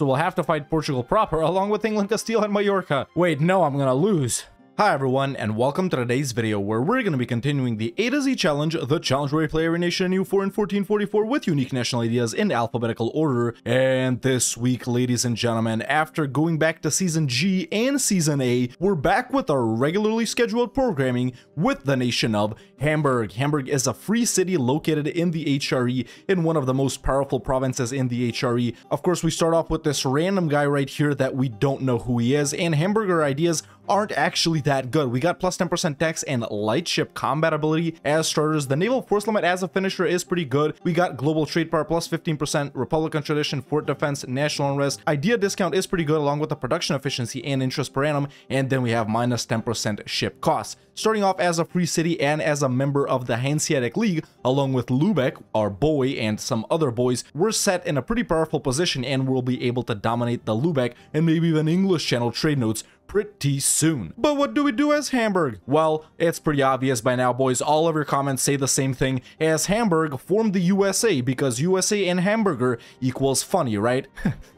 so we'll have to fight Portugal proper along with England, Castile, and Mallorca. Wait, no, I'm gonna lose. Hi everyone, and welcome to today's video, where we're going to be continuing the A to Z challenge, the challenge where you play every nation in EU 4 and 1444 with unique national ideas in alphabetical order. And this week, ladies and gentlemen, after going back to Season G and Season A, we're back with our regularly scheduled programming with the nation of Hamburg. Hamburg is a free city located in the HRE, in one of the most powerful provinces in the HRE. Of course, we start off with this random guy right here that we don't know who he is, and hamburger ideas aren't actually that good. We got plus 10% tax and lightship combat ability as starters. The naval force limit as a finisher is pretty good. We got global trade power plus 15%, Republican tradition, fort defense, national unrest. Idea discount is pretty good along with the production efficiency and interest per annum. And then we have minus 10% ship costs. Starting off as a free city and as a member of the Hanseatic League, along with Lubeck, our boy, and some other boys, we're set in a pretty powerful position and we'll be able to dominate the Lubeck and maybe even English Channel trade notes pretty soon. But what do we do as Hamburg? Well, it's pretty obvious by now, boys. All of your comments say the same thing, as Hamburg formed the USA because USA and hamburger equals funny, right?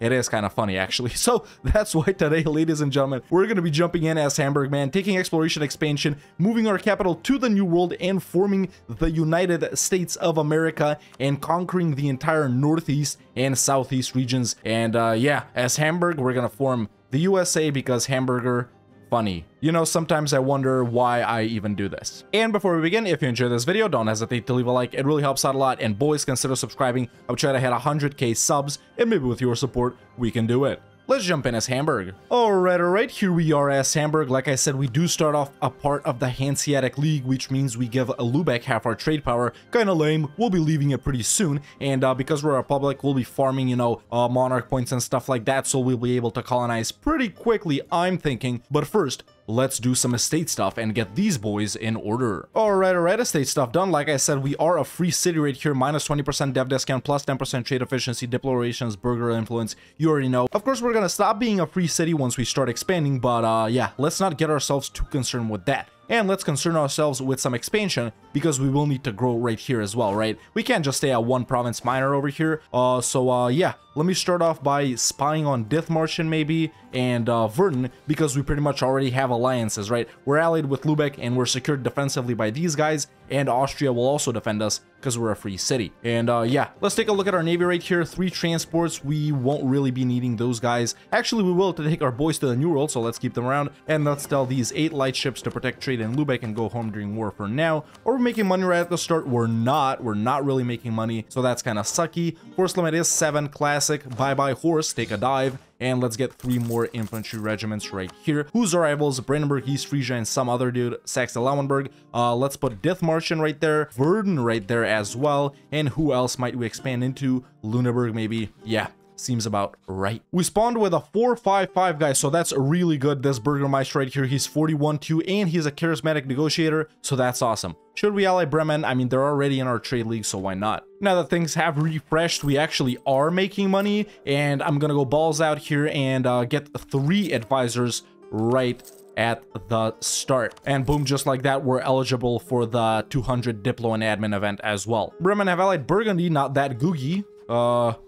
It is kind of funny, actually. So that's why today, ladies and gentlemen, we're going to be jumping in as Hamburg, man, taking exploration expansion, moving our capital to the New World and forming the United States of America and conquering the entire Northeast and Southeast regions. And yeah, as Hamburg, we're going to form the USA because hamburger, funny. You know, sometimes I wonder why I even do this. And before we begin, if you enjoyed this video, don't hesitate to leave a like. It really helps out a lot. And boys, consider subscribing. I'll try to hit 100K subs, and maybe with your support, we can do it. Let's jump in as Hamburg. All right, here we are as Hamburg. Like I said, we do start off a part of the Hanseatic League, which means we give Lubeck half our trade power. Kind of lame. We'll be leaving it pretty soon. And because we're a republic, we'll be farming, you know, monarch points and stuff like that. So we'll be able to colonize pretty quickly, I'm thinking. But first, let's do some estate stuff and get these boys in order. All right, estate stuff done. Like I said, we are a free city right here. Minus 20% dev discount, plus 10% trade efficiency, deplorations, burger influence. You already know. Of course, we're gonna stop being a free city once we start expanding, but yeah, let's not get ourselves too concerned with that. And let's concern ourselves with some expansion, because we will need to grow right here as well, right? We can't just stay at one province minor over here. Yeah, let me start off by spying on Dithmarschen maybe, and Verden, because we pretty much already have alliances, right? We're allied with Lubeck, and we're secured defensively by these guys, and Austria will also defend us, because we're a free city. And yeah, let's take a look at our navy right here. 3 transports. We won't really be needing those guys. Actually, we will, to take our boys to the New World, so let's keep them around. And let's tell these 8 lightships to protect trade in Lubeck and go home during war for now. Are we making money right at the start? We're not. We're not really making money, so that's kind of sucky. Force limit is 7. Classic. Bye-bye horse. Take a dive. And let's get 3 more infantry regiments right here. Who's our rivals? Brandenburg, East Frisia, and some other dude, Saxe-Lauenburg. Let's put Dithmarschen right there, Verden right there as well. And who else might we expand into? Lunenburg maybe? Yeah, seems about right. We spawned with a 4-5-5 guy, so that's really good. This Burgermeister right here, he's 41-2, and he's a charismatic negotiator, so that's awesome. Should we ally Bremen? I mean, they're already in our trade league, so why not? Now that things have refreshed, we actually are making money, and I'm gonna go balls out here and get 3 advisors right at the start. And boom, just like that, we're eligible for the 200 Diplo and Admin event as well. Bremen have allied Burgundy, not that googie.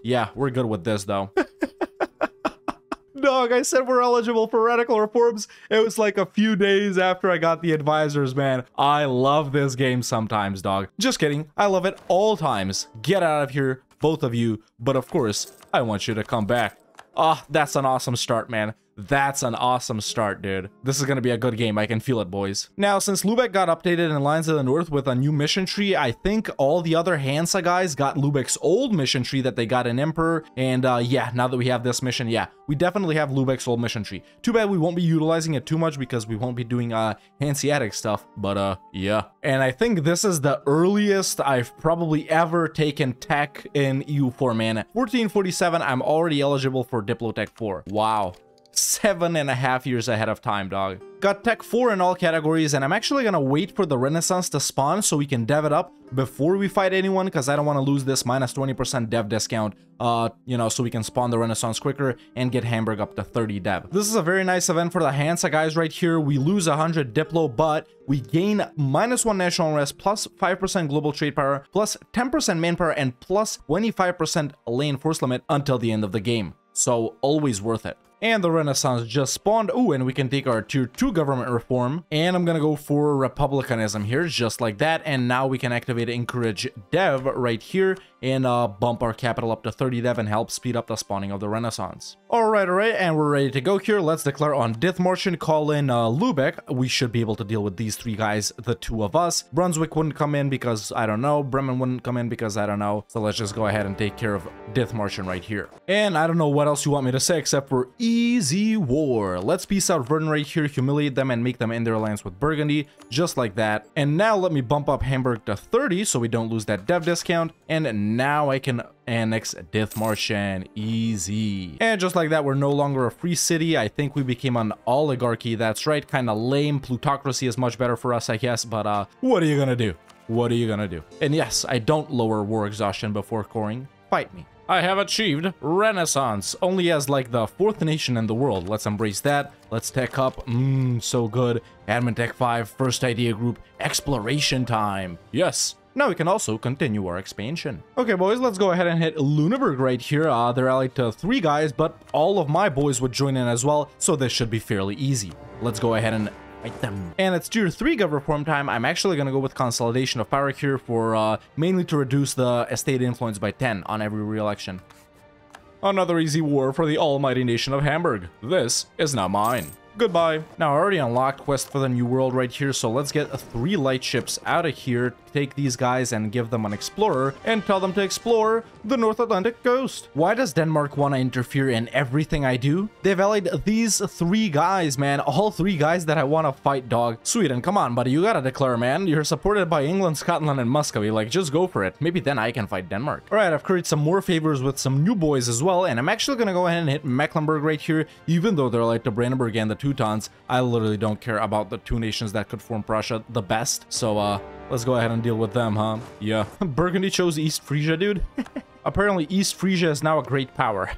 Yeah, we're good with this, though. Dog, I said we're eligible for radical reforms. It was like a few days after I got the advisors, man. I love this game sometimes, dog. Just kidding. I love it all times. Get out of here, both of you. But of course, I want you to come back. Ah, that's an awesome start, man. That's an awesome start, dude. This is gonna be a good game. I can feel it, boys. Now, since Lubeck got updated in Lines of the North with a new mission tree, I think all the other Hansa guys got Lubeck's old mission tree that they got in Emperor. And yeah, now that we have this mission, yeah, we definitely have Lubeck's old mission tree. Too bad we won't be utilizing it too much because we won't be doing Hanseatic stuff, but yeah. And I think this is the earliest I've probably ever taken tech in EU4, man. 1447, I'm already eligible for Diplotech 4. Wow. 7.5 years ahead of time, dog. Got Tech 4 in all categories, and I'm actually gonna wait for the Renaissance to spawn so we can dev it up before we fight anyone, because I don't want to lose this minus 20% dev discount, you know, so we can spawn the Renaissance quicker and get Hamburg up to 30 dev. This is a very nice event for the Hansa guys right here. We lose 100 Diplo, but we gain minus 1 national unrest, plus 5% global trade power, plus 10% manpower, and plus 25% lane force limit until the end of the game. so always worth it. And the Renaissance just spawned. Ooh, and we can take our tier 2 government reform. And I'm gonna go for republicanism here, just like that. And now we can activate encourage dev right here and bump our capital up to 30 dev and help speed up the spawning of the Renaissance. All right, and we're ready to go here. Let's declare on Dithmarschen, call in Lubeck. We should be able to deal with these three guys, the two of us. Brunswick wouldn't come in because I don't know. Bremen wouldn't come in because I don't know. So let's just go ahead and take care of Dithmarschen right here. And I don't know what else you want me to say except for easy war. Let's piece out Verden right here, humiliate them, and make them end their alliance with Burgundy, just like that. And now let me bump up Hamburg to 30 so we don't lose that dev discount. And now I can annex Dithmarschen. Easy. And just like that, we're no longer a free city. I think we became an oligarchy. That's right, kind of lame. Plutocracy is much better for us, I guess, but what are you gonna do? What are you gonna do? And yes, I don't lower war exhaustion before coring. Fight me. I have achieved Renaissance, only as like the 4th nation in the world. Let's embrace that. Let's tech up. So good. Admin Tech 5, first idea group, exploration time. Yes. Now we can also continue our expansion. Okay, boys, let's go ahead and hit Lunenburg right here. They're allied to 3 guys, but all of my boys would join in as well, so this should be fairly easy. Let's go ahead and fight them. And it's tier 3 gov reform time. I'm actually going to go with consolidation of power here for mainly to reduce the estate influence by 10 on every re-election. Another easy war for the almighty nation of Hamburg. This is not mine. Goodbye. Now I already unlocked quest for the new world right here, so let's get 3 lightships out of here, take these guys and give them an explorer and tell them to explore the North Atlantic coast. Why does Denmark want to interfere in everything I do? They've allied these 3 guys, man. All 3 guys that I want to fight, dog. Sweden, come on, buddy. You gotta declare, man. You're supported by England, Scotland, and Muscovy. Like, just go for it. Maybe then I can fight Denmark. All right, I've created some more favors with some new boys as well, and I'm actually gonna go ahead and hit Mecklenburg right here, even though they're allied to Brandenburg and the Teutons. I literally don't care about the 2 nations that could form Prussia the best, so let's go ahead and deal with them, huh? Yeah. Burgundy chose East Frisia, dude. Apparently East Frisia is now a great power.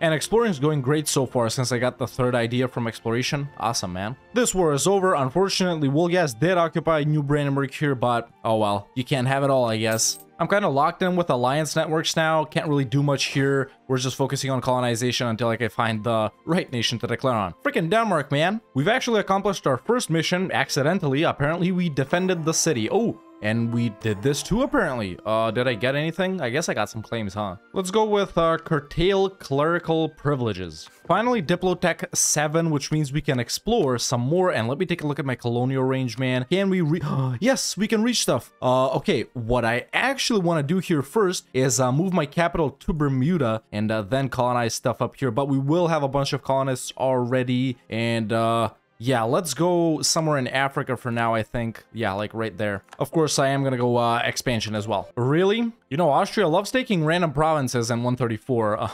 And exploring is going great so far since I got the 3rd idea from exploration. Awesome, man. This war is over. Unfortunately, Wolgast did occupy New Brandenburg here, but oh well, you can't have it all, I guess. I'm kind of locked in with alliance networks now. Can't really do much here. We're just focusing on colonization until I can find the right nation to declare on. Freaking Denmark, man. We've actually accomplished our first mission accidentally. Apparently, we defended the city. Oh, and we did this too, apparently. Did I get anything? I guess I got some claims, huh? Let's go with curtail clerical privileges. Finally, Diplotech 7, which means we can explore some more. And let me take a look at my colonial range, man. Can we reach? Yes, we can reach stuff. Okay, what I actually want to do here first is move my capital to Bermuda and then colonize stuff up here. But we will have a bunch of colonists already. And yeah, let's go somewhere in Africa for now, I think. Yeah, like right there. Of course, I am going to go expansion as well. Really? You know, Austria loves taking random provinces and 134.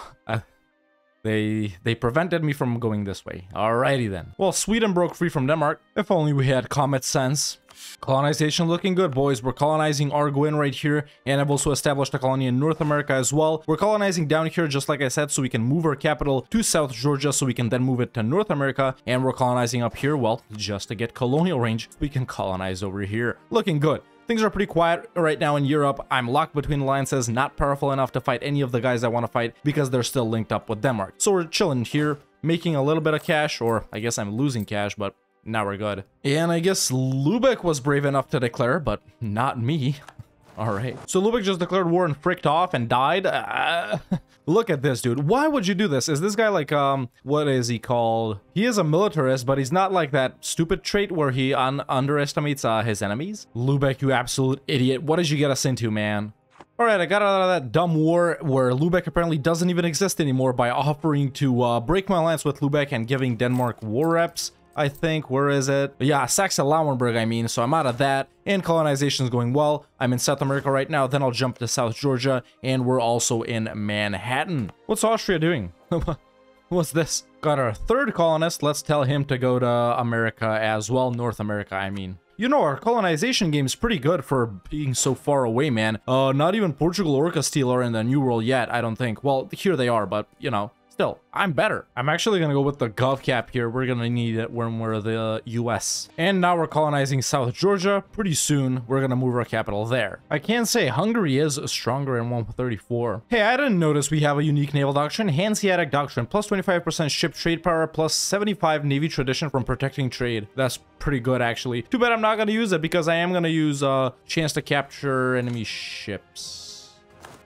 They prevented me from going this way. Alrighty then. Well, Sweden broke free from Denmark. If only we had common sense. Colonization looking good, boys. We're colonizing Arguin right here, and I've also established a colony in North America as well. We're colonizing down here, just like I said, so we can move our capital to South Georgia, so we can then move it to North America. And we're colonizing up here, well, just to get colonial range, we can colonize over here. Looking good. Things are pretty quiet right now in Europe. I'm locked between alliances, not powerful enough to fight any of the guys I want to fight because they're still linked up with Denmark. So we're chilling here, making a little bit of cash, or I guess I'm losing cash, but now we're good. And I guess Lubeck was brave enough to declare, but not me. All right. So Lubeck just declared war and fricked off and died. Look at this, dude. Why would you do this? Is this guy like, what is he called? He is a militarist, but he's not like that stupid trait where he underestimates his enemies. Lubeck, you absolute idiot. What did you get us into, man? All right, I got out of that dumb war where Lubeck apparently doesn't even exist anymore by offering to break my alliance with Lubeck and giving Denmark war reps. I think, where is it? Yeah, Saxe-Lauenburg, I mean, so I'm out of that. And colonization is going well. I'm in South America right now, then I'll jump to South Georgia, and we're also in Manhattan. What's Austria doing? What's this? Got our 3rd colonist. Let's tell him to go to America as well. North America, I mean. You know, our colonization game's pretty good for being so far away, man. Not even Portugal or Castile are in the New World yet, I don't think. Well, here they are, but, you know. Still, I'm better. I'm actually going to go with the gov cap here. We're going to need it when we're the US. And now we're colonizing South Georgia. Pretty soon, we're going to move our capital there. I can say Hungary is stronger in 134. Hey, I didn't notice we have a unique naval doctrine. Hanseatic Doctrine, plus 25% ship trade power, plus 75 navy tradition from protecting trade. That's pretty good, actually. Too bad I'm not going to use it because I am going to use a chance to capture enemy ships.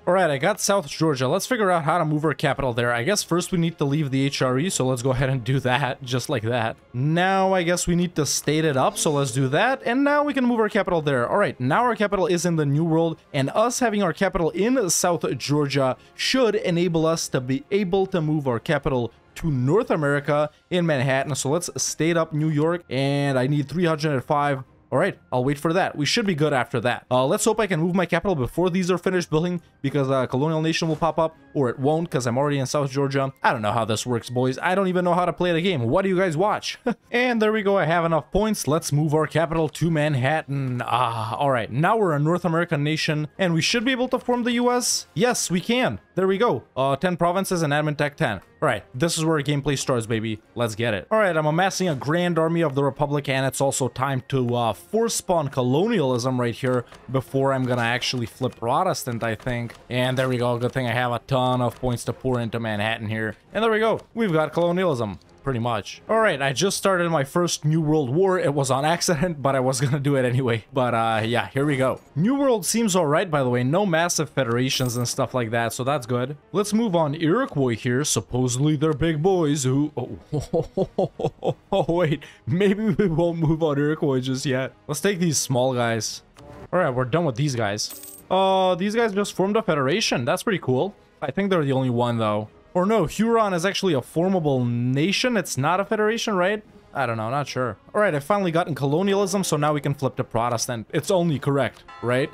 All right, I got South Georgia. Let's figure out how to move our capital there. I guess first we need to leave the HRE, so let's go ahead and do that, just like that. Now I guess we need to state it up, so let's do that. And now we can move our capital there. All right, now our capital is in the New World, and us having our capital in South Georgia should enable us to be able to move our capital to North America in Manhattan. So let's state up New York, and I need 305. All right, I'll wait for that. We should be good after that. Let's hope I can move my capital before these are finished building, because Colonial Nation will pop up, or it won't, because I'm already in South Georgia. I don't know how this works, boys. I don't even know how to play the game. What do you guys watch? And there we go. I have enough points. Let's move our capital to Manhattan. All right, now we're a North American nation, and we should be able to form the U.S. Yes, we can. There we go. 10 provinces and admin tech 10. All right, this is where gameplay starts, baby. Let's get it. All right, I'm amassing a grand army of the Republic, and it's also time to force spawn colonialism right here before I'm gonna actually flip Protestant, I think. And there we go. Good thing I have a ton of points to pour into Manhattan here. And there we go. We've got colonialism. Pretty much. All right, I just started my first New World War. It was on accident, but I was gonna do it anyway. But yeah, here we go. New World seems all right, by the way. No massive federations and stuff like that, so that's good. Let's move on. Iroquois here. Supposedly they're big boys who... Oh, wait. Maybe we won't move on Iroquois just yet. Let's take these small guys. All right, we're done with these guys. These guys just formed a federation. That's pretty cool. I think they're the only one, though. Or no, Huron is actually a formable nation. It's not a federation, right? I don't know, not sure. All right, I've finally gotten colonialism, so now we can flip to Protestant. It's only correct, right?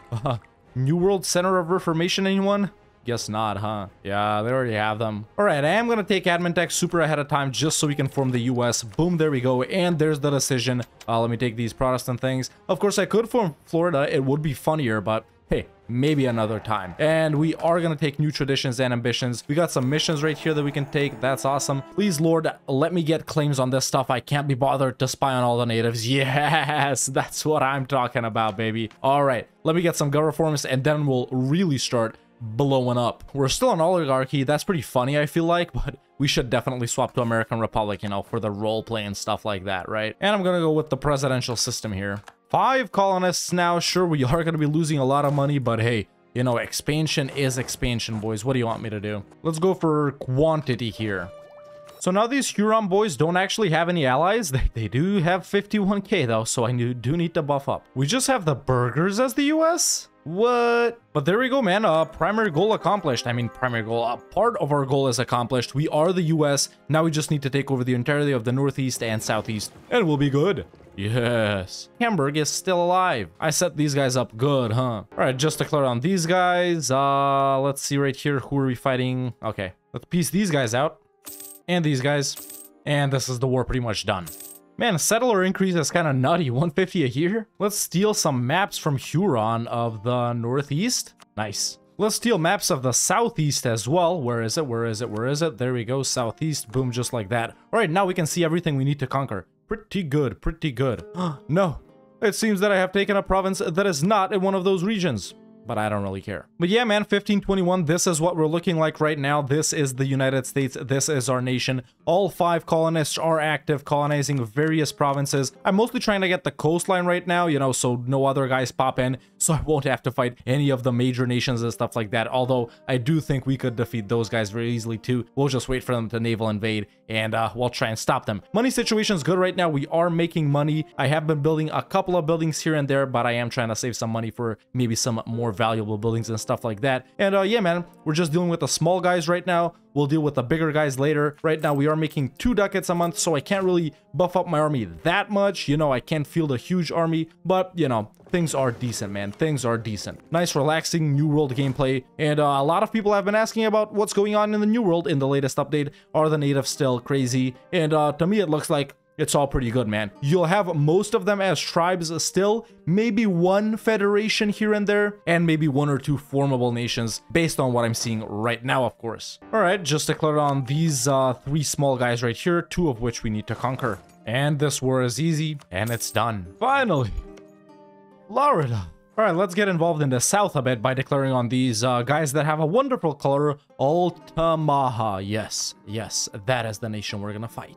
New World Center of Reformation, anyone? Guess not, huh? Yeah, they already have them. All right, I am going to take admin tech super ahead of time just so we can form the U.S. Boom, there we go. And there's the decision. Let me take these Protestant things. Of course, I could form Florida. It would be funnier, but... hey, maybe another time. And we are going to take new traditions and ambitions. We got some missions right here that we can take. That's awesome. Please, Lord, let me get claims on this stuff. I can't be bothered to spy on all the natives. Yes, that's what I'm talking about, baby. All right, let me get some gov reforms, and then we'll really start blowing up. We're still an oligarchy. That's pretty funny, I feel like, but we should definitely swap to American Republic, you know, for the role play and stuff like that, right? And I'm going to go with the presidential system here. 5 colonists now. Sure, we are going to be losing a lot of money, but hey, you know, expansion is expansion, boys. What do you want me to do? Let's go for quantity here. So now these Huron boys don't actually have any allies. They do have 51k though, so I do need to buff up. We just have the burgers as the US? What? But there we go, man. Primary goal accomplished. I mean, primary goal. Part of our goal is accomplished. We are the US. Now we just need to take over the entirety of the Northeast and Southeast, and we'll be good. Yes. Hamburg is still alive. I set these guys up good, huh? All right, just to clear on these guys. Let's see right here. Who are we fighting? Okay, let's piece these guys out. And these guys. And this is the war pretty much done. Man, settler increase is kind of nutty. 150 a year? Let's steal some maps from Huron of the Northeast. Nice. Let's steal maps of the Southeast as well. Where is it? Where is it? Where is it? There we go. Southeast. Boom, just like that. All right, now we can see everything we need to conquer. Pretty good. Pretty good. No. It seems that I have taken a province that is not in one of those regions. But I don't really care. But yeah, man, 1521, this is what we're looking like right now. This is the United States. This is our nation. All 5 colonists are active, colonizing various provinces. I'm mostly trying to get the coastline right now, you know, so no other guys pop in, so I won't have to fight any of the major nations and stuff like that. Although I do think we could defeat those guys very easily too. We'll just wait for them to naval invade, and we'll try and stop them. Money situation's good right now. We are making money. I have been building a couple of buildings here and there, but I am trying to save some money for maybe some more valuable buildings and stuff like that. And yeah, man, we're just dealing with the small guys right now. We'll deal with the bigger guys later. Right now we are making 2 ducats a month, so I can't really buff up my army that much. You know, I can't field a huge army, but you know, things are decent, man. Things are decent. Nice, relaxing New World gameplay. And a lot of people have been asking about what's going on in the New World in the latest update. Are the natives still crazy? And to me, it looks like It's all pretty good, man. You'll have most of them as tribes still, maybe one federation here and there, and maybe one or two formable nations based on what I'm seeing right now, of course. All right, just declared on these three small guys right here, two of which we need to conquer. And this war is easy, and it's done. Finally, Florida. All right, let's get involved in the south a bit by declaring on these guys that have a wonderful color, Altamaha. Yes, yes, that is the nation we're gonna fight.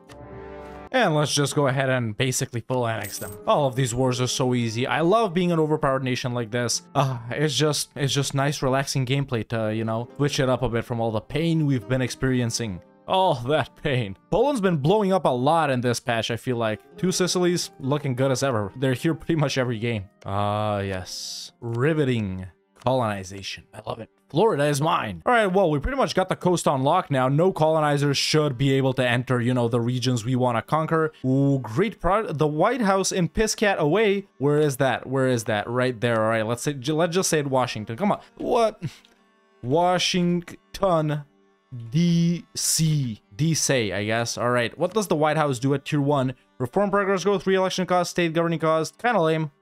And let's just go ahead and basically full annex them. All of these wars are so easy. I love being an overpowered nation like this. It's just nice, relaxing gameplay to, you know, switch it up a bit from all the pain we've been experiencing. Oh, that pain. Poland's been blowing up a lot in this patch, I feel like. Two Sicilies looking good as ever. They're here pretty much every game. Yes. Riveting colonization. I love it. Florida is mine. All right, well, we pretty much got the coast on lock now. No colonizers should be able to enter, you know, the regions we want to conquer. Ooh, great product. The White House in Piscataway. Where is that? Where is that? Right there. All right, let's just say it Washington. Come on. What? Washington. D.C., I guess. All right, what does the White House do at tier 1? Reform progress growth, re-election cost, state governing cost. Kind of lame.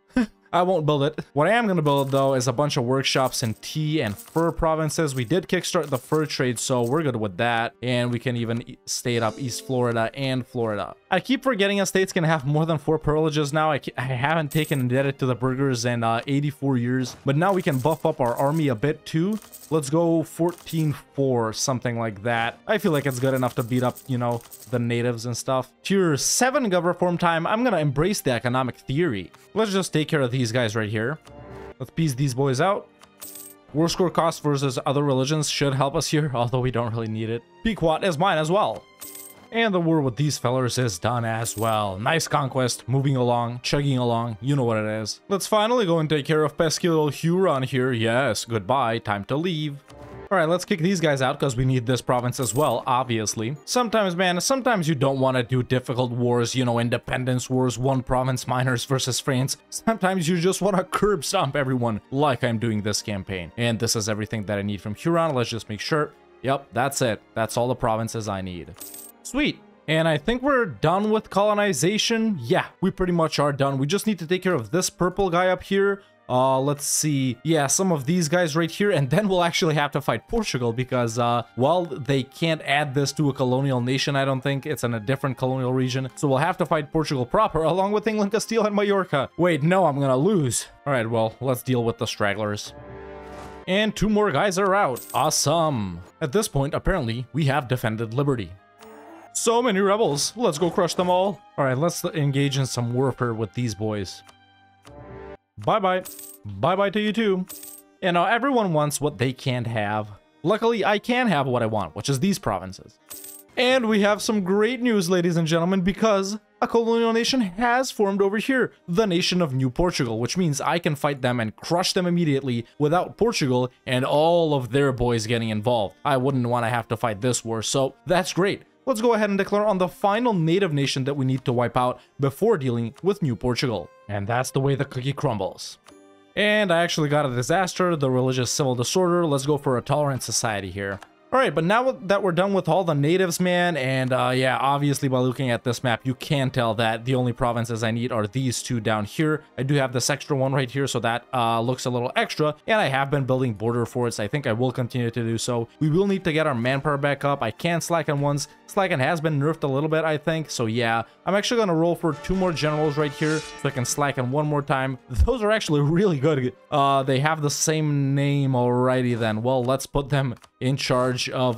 I won't build it. What I am going to build, though, is a bunch of workshops in tea and fur provinces. We did kickstart the fur trade, so we're good with that. And we can even state up East Florida and Florida. I keep forgetting that states can have more than 4 pearlages now. I haven't taken indebted to the burgers in 84 years. But now we can buff up our army a bit, too. Let's go 14-4, something like that. I feel like it's good enough to beat up, you know, the natives and stuff. Tier 7 gov reform time. I'm going to embrace the economic theory. Let's just take care of these guys right here. Let's piece these boys out. War score cost versus other religions should help us here, although we don't really need it. Pequot is mine as well. And the war with these fellers is done as well. Nice conquest, moving along, chugging along, you know what it is. Let's finally go and take care of pesky little Huron here. Yes, goodbye, time to leave. All right, let's kick these guys out because we need this province as well, obviously. Sometimes, man, sometimes you don't want to do difficult wars, you know, independence wars, one province miners versus France. Sometimes you just want to curb stomp everyone like I'm doing this campaign. And this is everything that I need from Huron. Let's just make sure. Yep, that's it. That's all the provinces I need. Sweet. And I think we're done with colonization. Yeah, we pretty much are done. We just need to take care of this purple guy up here. Let's see. Yeah, some of these guys right here. And then we'll actually have to fight Portugal because, well, they can't add this to a colonial nation, I don't think. It's in a different colonial region. So we'll have to fight Portugal proper along with England, Castile, and Mallorca. Wait, no, I'm gonna lose. All right, well, let's deal with the stragglers. And 2 more guys are out. Awesome. At this point, apparently, we have defended liberty. So many rebels. Let's go crush them all. All right, let's engage in some warfare with these boys. Bye-bye. Bye-bye to you too. You know, everyone wants what they can't have. Luckily, I can have what I want, which is these provinces. And we have some great news, ladies and gentlemen, because a colonial nation has formed over here, the nation of New Portugal, which means I can fight them and crush them immediately without Portugal and all of their boys getting involved. I wouldn't want to have to fight this war, so that's great. Let's go ahead and declare on the final native nation that we need to wipe out before dealing with New Portugal. And that's the way the cookie crumbles. And I actually got a disaster, the religious civil disorder. Let's go for a tolerant society here. All right, but now that we're done with all the natives, man, and yeah, obviously by looking at this map, you can tell that the only provinces I need are these two down here. I do have this extra one right here, so that looks a little extra, and I have been building border forts. I think I will continue to do so. We will need to get our manpower back up. I can slacken once. Slacken has been nerfed a little bit, I think, so yeah. I'm actually going to roll for 2 more generals right here, so I can slacken 1 more time. Those are actually really good. They have the same name. Alrighty then. Well, let's put them in charge of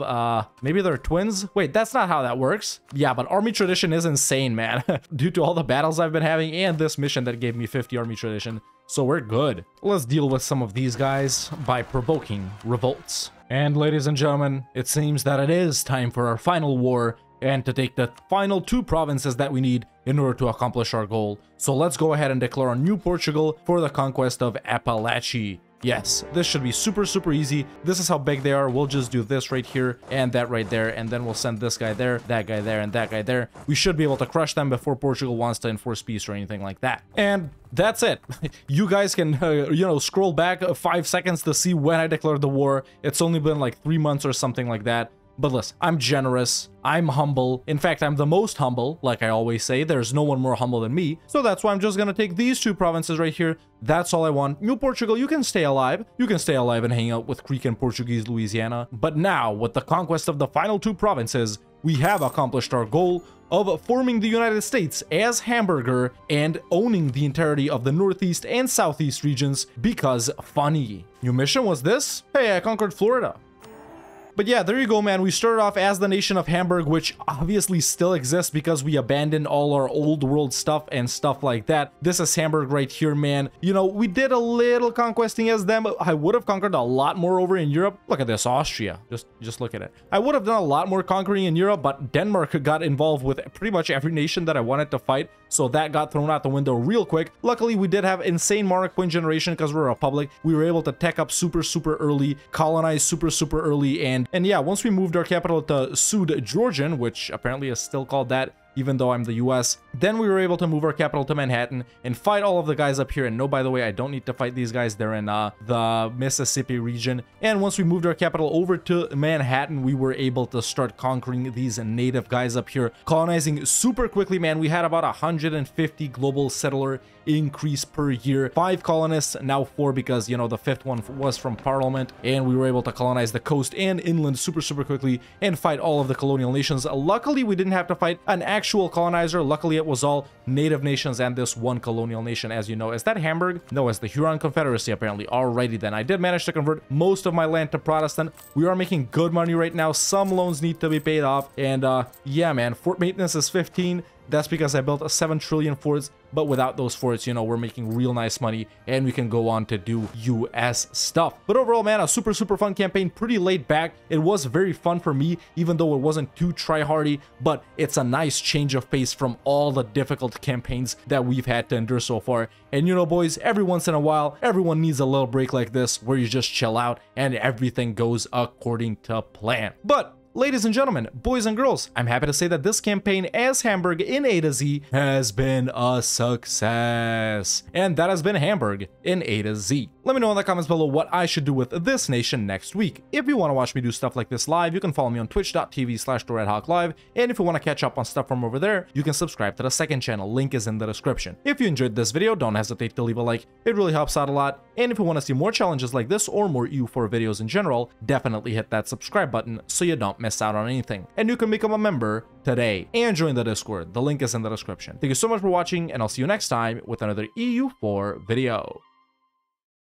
maybe they're twins. Wait, that's not how that works. Yeah, but army tradition is insane, man. Due to all the battles I've been having and this mission that gave me 50 army tradition, so we're good. Let's deal with some of these guys by provoking revolts. And ladies and gentlemen, it seems that it is time for our final war and to take the final 2 provinces that we need in order to accomplish our goal. So let's go ahead and declare on New Portugal for the conquest of Apalachee. Yes, this should be super, super easy. This is how big they are. We'll just do this right here and that right there. And then we'll send this guy there, that guy there, and that guy there. We should be able to crush them before Portugal wants to enforce peace or anything like that. And that's it. You guys can, you know, scroll back 5 seconds to see when I declared the war. It's only been like 3 months or something like that. But listen, I'm generous, I'm humble. In fact, I'm the most humble, like I always say. There's no one more humble than me. So that's why I'm just gonna take these two provinces right here. That's all I want. New Portugal, you can stay alive. You can stay alive and hang out with Creek and Portuguese Louisiana. But now, with the conquest of the final two provinces, we have accomplished our goal of forming the United States as Hamburger and owning the entirety of the Northeast and Southeast regions, because funny. New mission was this? Hey, I conquered Florida. But yeah, there you go, man. We started off as the nation of Hamburg, which obviously still exists because we abandoned all our old world stuff and stuff like that. This is Hamburg right here, man. You know, we did a little conquesting as them. I would have conquered a lot more over in Europe. Look at this, Austria. Just look at it. I would have done a lot more conquering in Europe, but Denmark got involved with pretty much every nation that I wanted to fight. So that got thrown out the window real quick. Luckily, we did have insane Monacoin generation because we're a republic. We were able to tech up super, super early, colonize super, super early. And yeah, once we moved our capital to South Georgia, which apparently is still called that, even though I'm the US, then we were able to move our capital to Manhattan and fight all of the guys up here. And no, by the way, I don't need to fight these guys. They're in the Mississippi region. And once we moved our capital over to Manhattan, we were able to start conquering these native guys up here, colonizing super quickly, man. We had about 150 global settler increase per year. 5 colonists, now 4, because, you know, the 5th one was from Parliament. And we were able to colonize the coast and inland super, super quickly and fight all of the colonial nations. Luckily, we didn't have to fight an actual colonizer. Luckily, it was all native nations and this one colonial nation, as you know. Is that Hamburg? No, it's the Huron Confederacy, apparently. Alrighty then. I did manage to convert most of my land to Protestant. We are making good money right now. Some loans need to be paid off. And yeah, man, fort maintenance is 15. That's because I built 7 trillion forts, but without those forts, you know, we're making real nice money and we can go on to do US stuff. But overall, man, a super, super fun campaign, pretty laid back. It was very fun for me, even though it wasn't too try-hardy, but it's a nice change of pace from all the difficult campaigns that we've had to endure so far. And you know, boys, every once in a while, everyone needs a little break like this where you just chill out and everything goes according to plan. But ladies and gentlemen, boys and girls, I'm happy to say that this campaign as Hamburg in A to Z has been a success. And that has been Hamburg in A to Z. Let me know in the comments below what I should do with this nation next week. If you want to watch me do stuff like this live, you can follow me on twitch.tv/DoradHawkLive. And if you want to catch up on stuff from over there, you can subscribe to the second channel. Link is in the description. If you enjoyed this video, don't hesitate to leave a like. It really helps out a lot. And if you want to see more challenges like this or more EU4 videos in general, definitely hit that subscribe button so you don't miss out on anything. And you can become a member today and join the Discord. The link is in the description. Thank you so much for watching, and I'll see you next time with another EU4 video.